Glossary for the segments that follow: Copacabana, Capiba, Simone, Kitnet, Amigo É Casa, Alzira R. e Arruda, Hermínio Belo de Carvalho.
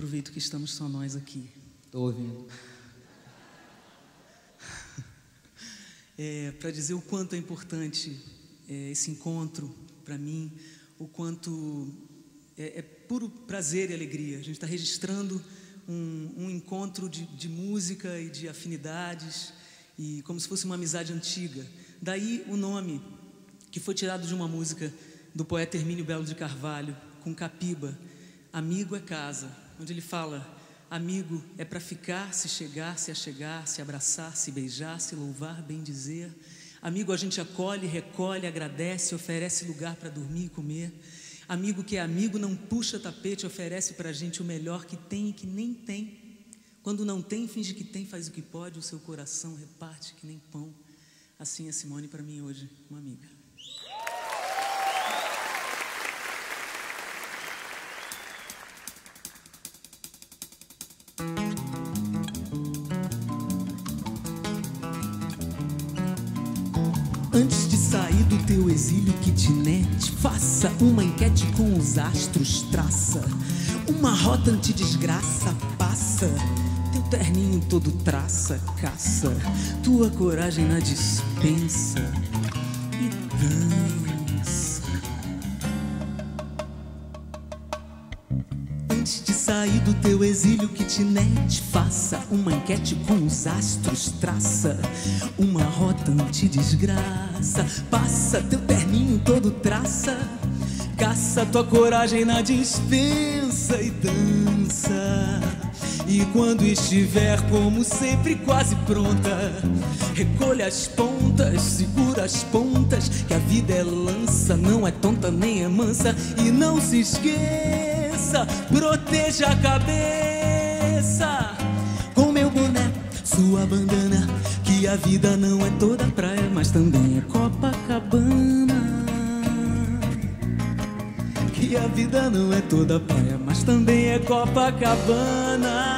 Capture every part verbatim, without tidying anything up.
Aproveito que estamos só nós aqui. Estou ouvindo. É, para dizer o quanto é importante é, esse encontro para mim, o quanto é, é puro prazer e alegria. A gente está registrando um, um encontro de, de música e de afinidades, e como se fosse uma amizade antiga. Daí o nome, que foi tirado de uma música do poeta Hermínio Belo de Carvalho, com Capiba, Amigo é Casa, onde ele fala: amigo é para ficar, se chegar, se achegar, se abraçar, se beijar, se louvar, bem dizer. Amigo a gente acolhe, recolhe, agradece, oferece lugar para dormir e comer. Amigo que é amigo não puxa tapete, oferece para a gente o melhor que tem e que nem tem. Quando não tem, finge que tem, faz o que pode, o seu coração reparte que nem pão. Assim é Simone para mim hoje, uma amiga. Antes de sair do teu exílio kitnet, faça uma enquete com os astros, traça uma rota antidesgraça, passa teu terninho todo traça, caça tua coragem na dispensa e dança. Antes de sair do teu exílio kitnet, faça uma enquete com os astros, traça uma rota antidesgraça, passa teu terninho todo traça, caça tua coragem na dispensa e dança. E quando estiver, como sempre, quase pronta, recolha as pontas, segura as pontas, que a vida é lança, não é tonta nem é mansa. E não se esqueça, proteja a cabeça com meu boné, sua bandana, que a vida não é toda praia, mas também é Copacabana. Que a vida não é toda praia, mas também é Copacabana.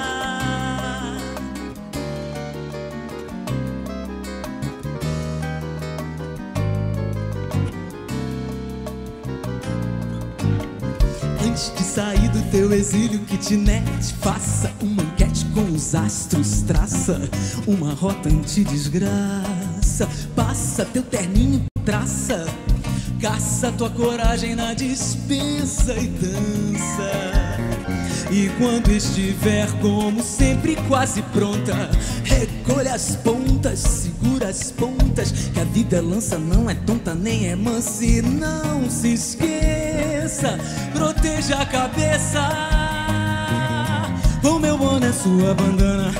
Antes de sair do teu exílio kitnet, faça uma enquete com os astros, traça uma rota antidesgraça, passa teu terninho, traça, caça tua coragem na dispensa e dança. E quando estiver, como sempre, quase pronta, recolha as pontas, segura as pontas, que a vida é lança, não é tonta nem é mansa. E não se esqueça, proteja a cabeça com meu boné, sua bandana,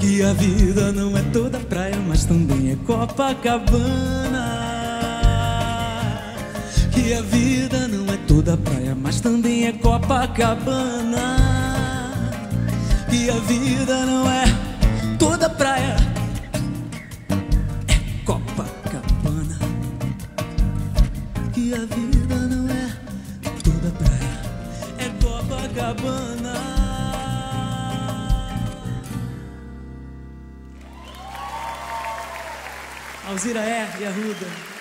que a vida não é toda praia, mas também é Copacabana. Que a vida não é toda praia, mas também é Copacabana. Que a vida não é toda praia, é Copacabana. Que a vida não é toda praia, é Copacabana. Alzira R. e Arruda.